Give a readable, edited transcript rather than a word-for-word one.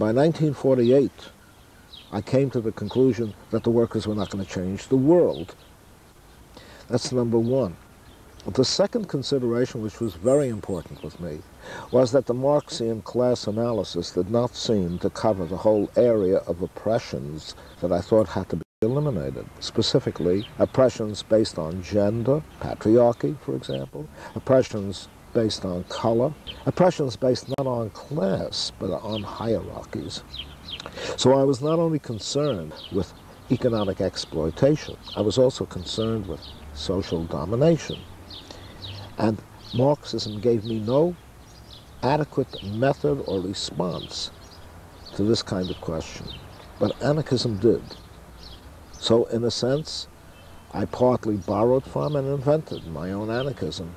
By 1948, I came to the conclusion that the workers were not going to change the world. That's number one. The second consideration, which was very important with me, was that the Marxian class analysis did not seem to cover the whole area of oppressions that I thought had to be eliminated, specifically oppressions based on gender, patriarchy, for example, oppressions based on color, oppressions based not on class, but on hierarchies. So I was not only concerned with economic exploitation, I was also concerned with social domination. And Marxism gave me no adequate method or response to this kind of question, but anarchism did. So in a sense, I partly borrowed from and invented my own anarchism